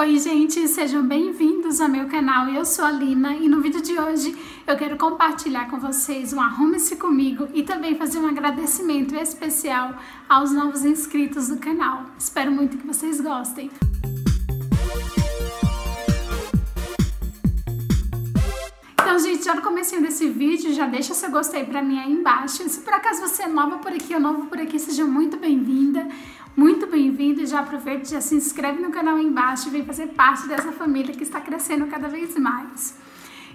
Oi gente, sejam bem-vindos ao meu canal, eu sou a Lina e no vídeo de hoje eu quero compartilhar com vocês um Arrume-se Comigo e também fazer um agradecimento especial aos novos inscritos do canal. Espero muito que vocês gostem. Então, gente, já no comecinho desse vídeo, já deixa seu gostei pra mim aí embaixo. Se por acaso você é nova por aqui ou novo por aqui, seja muito bem-vinda. Muito bem-vindo, já aproveita e já se inscreve no canal aí embaixo e vem fazer parte dessa família que está crescendo cada vez mais.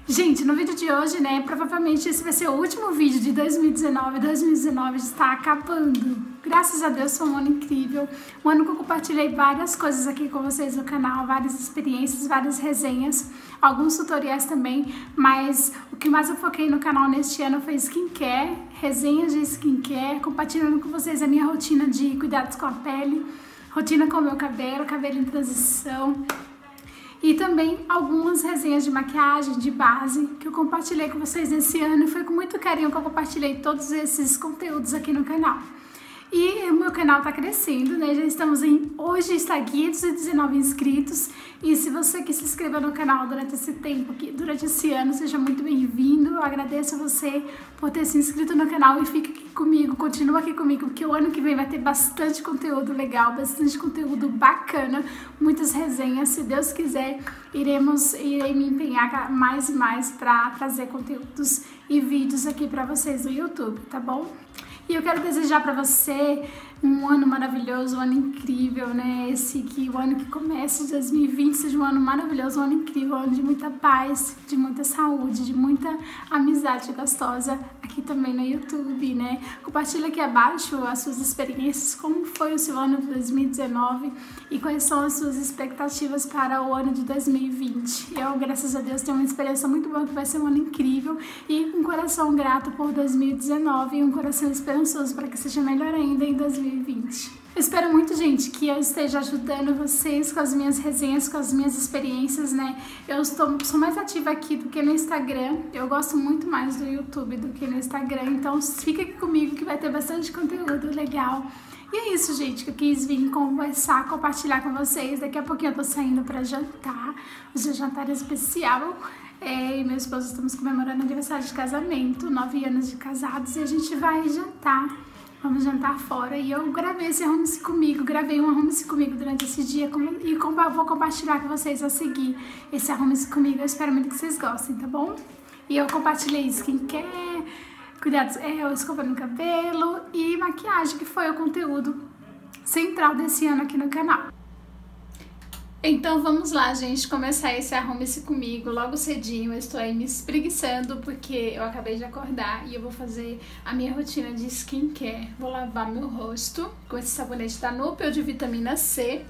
Gente, no vídeo de hoje, né, provavelmente esse vai ser o último vídeo de 2019, 2019 está acabando. Graças a Deus foi um ano incrível, um ano que eu compartilhei várias coisas aqui com vocês no canal, várias experiências, várias resenhas, alguns tutoriais também, mas o que mais eu foquei no canal neste ano foi skincare, resenhas de skincare, compartilhando com vocês a minha rotina de cuidados com a pele, rotina com o meu cabelo, cabelo em transição, e também algumas resenhas de maquiagem, de base, que eu compartilhei com vocês nesse ano e foi com muito carinho que eu compartilhei todos esses conteúdos aqui no canal. E o meu canal tá crescendo, né? Já estamos hoje está 519 inscritos. E se você que se inscreveu no canal durante esse tempo, durante esse ano, seja muito bem-vindo. Eu agradeço a você por ter se inscrito no canal e fica aqui comigo, continua aqui comigo, porque o ano que vem vai ter bastante conteúdo legal, bastante conteúdo bacana, muitas resenhas. Se Deus quiser, irei me empenhar mais e mais para trazer conteúdos e vídeos aqui para vocês no YouTube, tá bom? E eu quero desejar pra você um ano maravilhoso, um ano incrível, né? O ano que começa de 2020 seja um ano maravilhoso, um ano incrível, um ano de muita paz, de muita saúde, de muita amizade gostosa aqui também no YouTube, né? Compartilha aqui abaixo as suas experiências, como foi o seu ano de 2019 e quais são as suas expectativas para o ano de 2020. Eu, graças a Deus, tenho uma experiência muito boa que vai ser um ano incrível e um coração grato por 2019 e um coração esperançoso para que seja melhor ainda em 2020. Eu espero muito, gente, que eu esteja ajudando vocês com as minhas resenhas, com as minhas experiências, né? Eu sou mais ativa aqui do que no Instagram. Eu gosto muito mais do YouTube do que no Instagram. Então, fica aqui comigo que vai ter bastante conteúdo legal. E é isso, gente, que eu quis vir conversar, compartilhar com vocês. Daqui a pouquinho eu tô saindo pra jantar. Hoje é jantar especial. Eu e meu esposo estamos comemorando aniversário de casamento, 9 anos de casados, e a gente vai jantar. Vamos jantar fora e eu gravei esse Arrume-se Comigo, gravei um Arrume-se Comigo durante esse dia e vou compartilhar com vocês a seguir esse Arrume-se Comigo. Eu espero muito que vocês gostem, tá bom? E eu compartilhei skincare, cuidados, escova no cabelo e maquiagem, que foi o conteúdo central desse ano aqui no canal. Então vamos lá, gente, começar esse Arrume-se Comigo logo cedinho. Eu estou aí me espreguiçando porque eu acabei de acordar e eu vou fazer a minha rotina de skincare. Vou lavar meu rosto com esse sabonete da Nupel de vitamina C.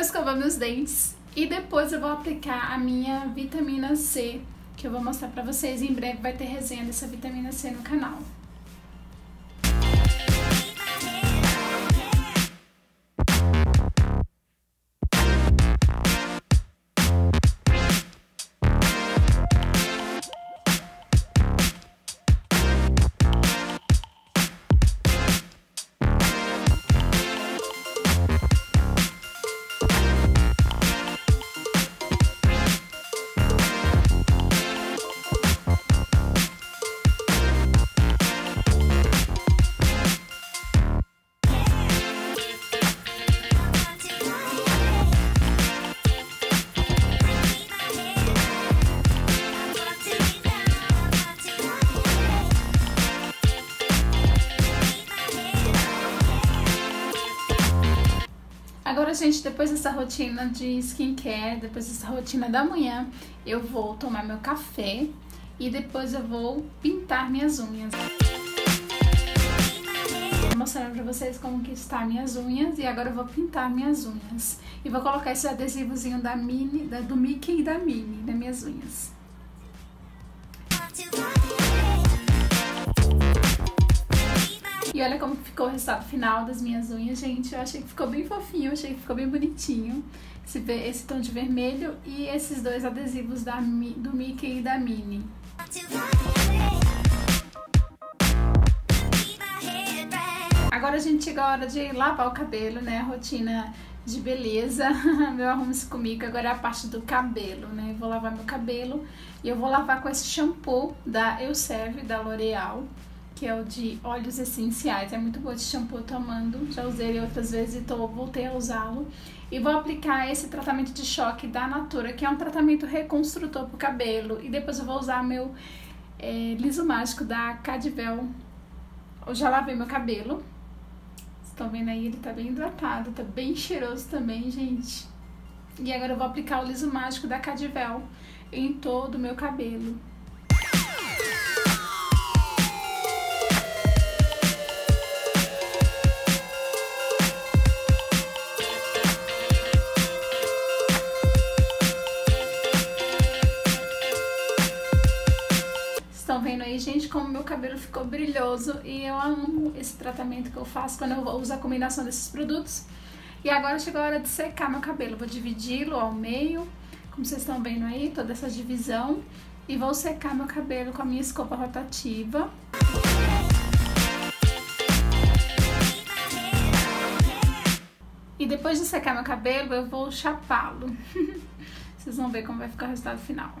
Escovar meus dentes e depois eu vou aplicar a minha vitamina C, que eu vou mostrar pra vocês. Em breve vai ter resenha dessa vitamina C no canal. Gente, depois dessa rotina de skincare, depois dessa rotina da manhã, eu vou tomar meu café e depois eu vou pintar minhas unhas. Vou mostrar pra vocês como que está minhas unhas e agora eu vou pintar minhas unhas. E vou colocar esse adesivozinho do Mickey e da Minnie nas minhas unhas. E olha como ficou o resultado final das minhas unhas, gente. Eu achei que ficou bem fofinho, achei que ficou bem bonitinho. Esse tom de vermelho e esses dois adesivos do Mickey e da Minnie. Agora, gente, chegou a hora de lavar o cabelo, né? A rotina de beleza, meu arrume-se comigo, agora é a parte do cabelo, né? Eu vou lavar meu cabelo e eu vou lavar com esse shampoo da Euserve, da L'Oreal, que é o de óleos essenciais. É muito bom esse shampoo, eu tô amando, já usei ele outras vezes e voltei a usá-lo. E vou aplicar esse tratamento de choque da Natura, que é um tratamento reconstrutor pro cabelo. E depois eu vou usar meu liso mágico da Cadivel. Eu já lavei meu cabelo. Estão vendo aí? Ele tá bem hidratado, tá bem cheiroso também, gente. E agora eu vou aplicar o liso mágico da Cadivel em todo o meu cabelo. Estão vendo aí, gente, como meu cabelo ficou brilhoso, e eu amo esse tratamento que eu faço quando eu uso a combinação desses produtos. E agora chegou a hora de secar meu cabelo, vou dividi-lo ao meio, como vocês estão vendo aí, toda essa divisão, e vou secar meu cabelo com a minha escova rotativa. E depois de secar meu cabelo, eu vou chapá-lo. Vocês vão ver como vai ficar o resultado final.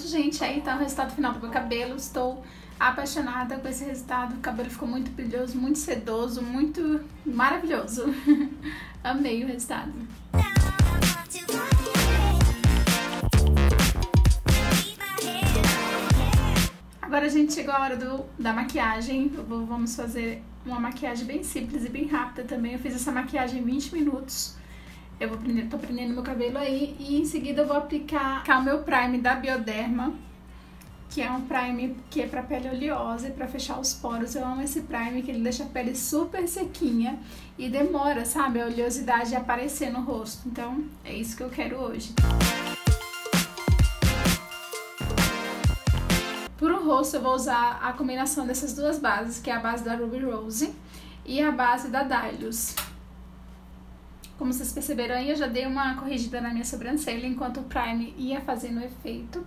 Gente, aí tá o resultado final do meu cabelo. Estou apaixonada com esse resultado. O cabelo ficou muito brilhoso, muito sedoso, muito maravilhoso. Amei o resultado. Agora, gente, chegou a hora da maquiagem. Vamos fazer uma maquiagem bem simples e bem rápida também. Eu fiz essa maquiagem em 20 minutos. Eu vou prender, tô prendendo meu cabelo aí, e em seguida eu vou aplicar o meu prime da Bioderma, que é um prime que é pra pele oleosa e pra fechar os poros. Eu amo esse prime, que ele deixa a pele super sequinha e demora, sabe, a oleosidade aparecer no rosto. Então, é isso que eu quero hoje. Pro rosto eu vou usar a combinação dessas duas bases, que é a base da Ruby Rose e a base da Dylos. Como vocês perceberam aí, eu já dei uma corrigida na minha sobrancelha enquanto o prime ia fazendo o efeito.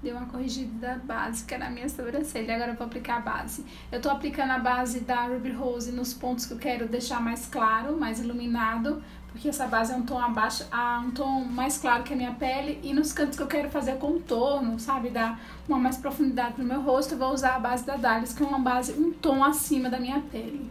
Dei uma corrigida básica na minha sobrancelha. Agora eu vou aplicar a base. Eu tô aplicando a base da Ruby Rose nos pontos que eu quero deixar mais claro, mais iluminado, porque essa base é um tom abaixo, um tom mais claro que a minha pele, e nos cantos que eu quero fazer contorno, sabe, dar uma mais profundidade no meu rosto, eu vou usar a base da Dahlia, que é uma base um tom acima da minha pele.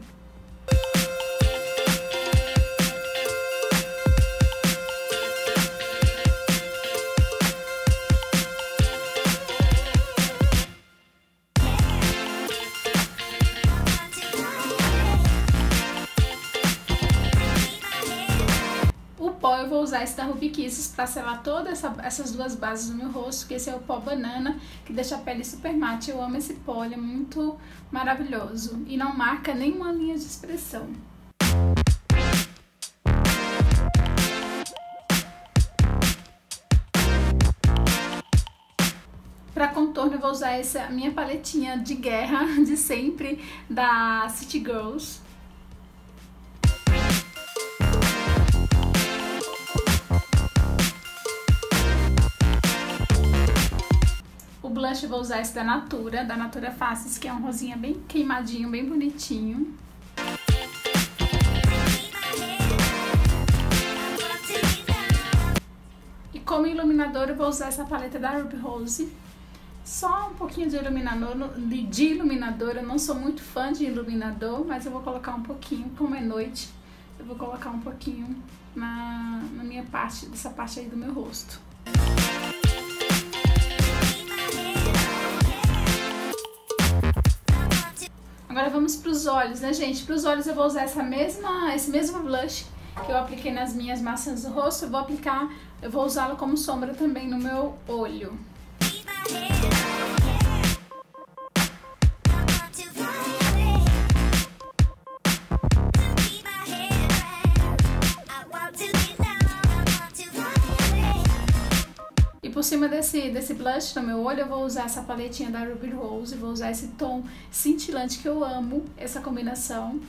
Eu vou usar esse da Ruby Kisses pra selar todas essas duas bases no meu rosto, que esse é o pó banana, que deixa a pele super mate. Eu amo esse pó, ele é muito maravilhoso e não marca nenhuma linha de expressão. Pra contorno eu vou usar essa minha paletinha de guerra de sempre, da City Girls. Blush eu vou usar esse da Natura Faces, que é um rosinha bem queimadinho, bem bonitinho. E Como iluminador eu vou usar essa paleta da Ruby Rose. Só um pouquinho de iluminador, eu não sou muito fã de iluminador, mas eu vou colocar um pouquinho, como é noite, eu vou colocar um pouquinho na minha parte, dessa parte aí do meu rosto. Agora vamos para os olhos, né, gente? Para os olhos eu vou usar esse mesmo blush que eu apliquei nas minhas maçãs do rosto, eu vou usá-lo como sombra também no meu olho. Por cima desse blush no meu olho, eu vou usar essa paletinha da Ruby Rose, vou usar esse tom cintilante que eu amo, essa combinação.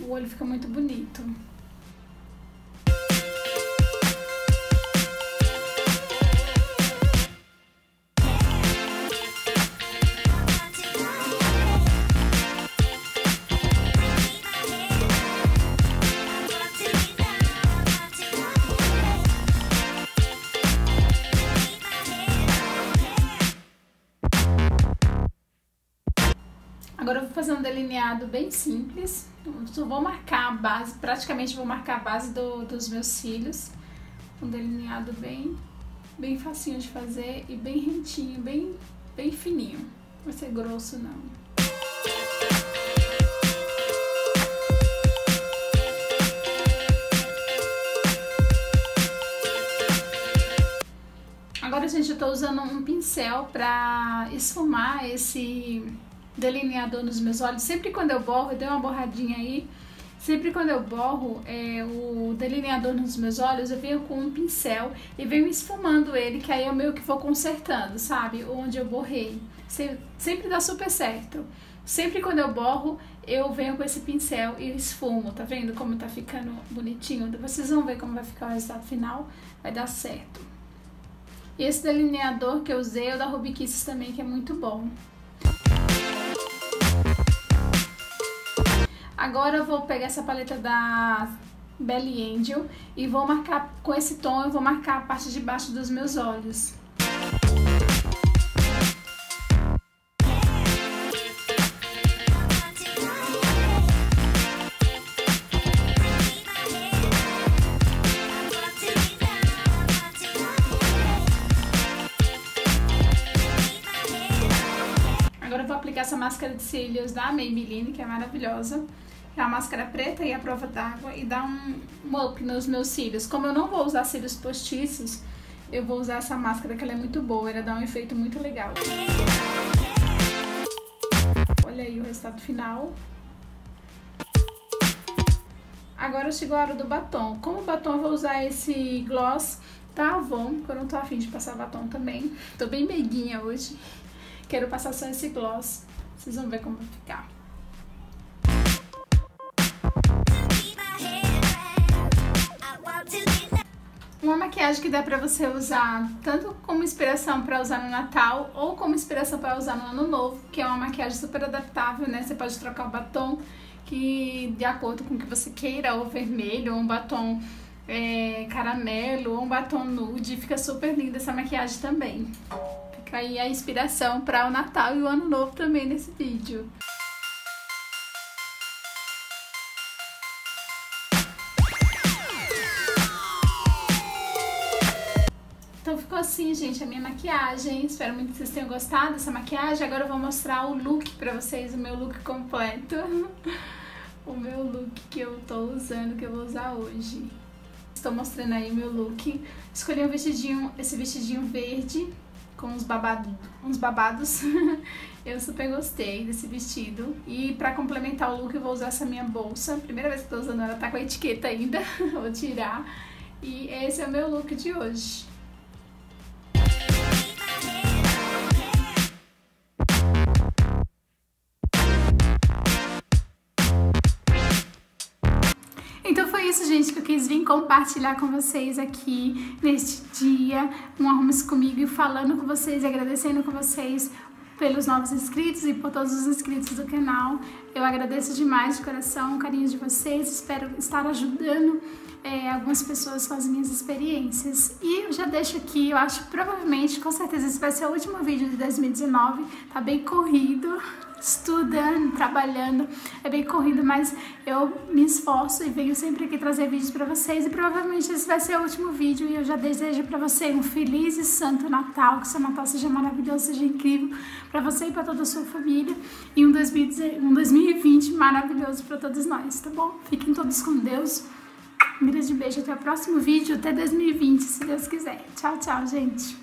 O olho fica muito bonito. Agora eu vou fazer um delineado bem simples, eu vou marcar a base, praticamente vou marcar a base dos meus cílios. Um delineado bem facinho de fazer e bem rentinho, bem fininho, não vai ser grosso não. Agora, gente, eu tô usando um pincel pra esfumar esse delineador nos meus olhos. Sempre quando eu borro, eu dei uma borradinha aí, sempre quando eu borro o delineador nos meus olhos, eu venho com um pincel e venho esfumando ele, que aí eu meio que vou consertando, sabe, onde eu borrei. Sempre dá super certo. Sempre quando eu borro, eu venho com esse pincel e esfumo. Tá vendo como tá ficando bonitinho? Vocês vão ver como vai ficar o resultado final, vai dar certo. E esse delineador que eu usei é o da Ruby Kisses também, que é muito bom. Agora eu vou pegar essa paleta da Belly Angel e vou marcar com esse tom, eu vou marcar a parte de baixo dos meus olhos. Agora eu vou aplicar essa máscara de cílios da Maybelline, que é maravilhosa. É a máscara preta e a prova d'água, e dá um up nos meus cílios. Como eu não vou usar cílios postiços, eu vou usar essa máscara, que ela é muito boa, ela dá um efeito muito legal. Olha aí o resultado final. Agora chegou a hora do batom. Como batom eu vou usar esse gloss da Avon, que eu não tô afim de passar batom também. Tô bem meiguinha hoje. Quero passar só esse gloss, vocês vão ver como vai ficar. Uma maquiagem que dá pra você usar tanto como inspiração pra usar no Natal ou como inspiração pra usar no Ano Novo, que é uma maquiagem super adaptável, né? Você pode trocar o batom que, de acordo com o que você queira, ou vermelho, ou um batom caramelo, ou um batom nude. Fica super linda essa maquiagem também. Fica aí a inspiração pra o Natal e o Ano Novo também nesse vídeo. Então ficou assim, gente, a minha maquiagem. Espero muito que vocês tenham gostado dessa maquiagem. Agora eu vou mostrar o look pra vocês, o meu look completo. O meu look que eu tô usando, que eu vou usar hoje. Estou mostrando aí o meu look. Escolhi um vestidinho, esse vestidinho verde, com uns babados. Eu super gostei desse vestido. E pra complementar o look eu vou usar essa minha bolsa. Primeira vez que tô usando ela, tá com a etiqueta ainda. Vou tirar. E esse é o meu look de hoje. Então foi isso, gente, que eu quis vir compartilhar com vocês aqui neste dia, um Arruma-se Comigo, e falando com vocês, agradecendo com vocês pelos novos inscritos e por todos os inscritos do canal. Eu agradeço demais de coração o carinho de vocês, espero estar ajudando algumas pessoas com as minhas experiências. E eu já deixo aqui, eu acho provavelmente, com certeza, esse vai ser o último vídeo de 2019, tá bem corrido, estudando, trabalhando, é bem corrido, mas eu me esforço e venho sempre aqui trazer vídeos pra vocês e provavelmente esse vai ser o último vídeo e eu já desejo pra você um feliz e santo Natal, que seu Natal seja maravilhoso, seja incrível pra você e pra toda a sua família e um 2020 maravilhoso pra todos nós, tá bom? Fiquem todos com Deus. Um grande beijo, até o próximo vídeo, até 2020, se Deus quiser. Tchau, tchau, gente!